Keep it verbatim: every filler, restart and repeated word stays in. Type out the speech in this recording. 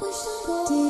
Push and go.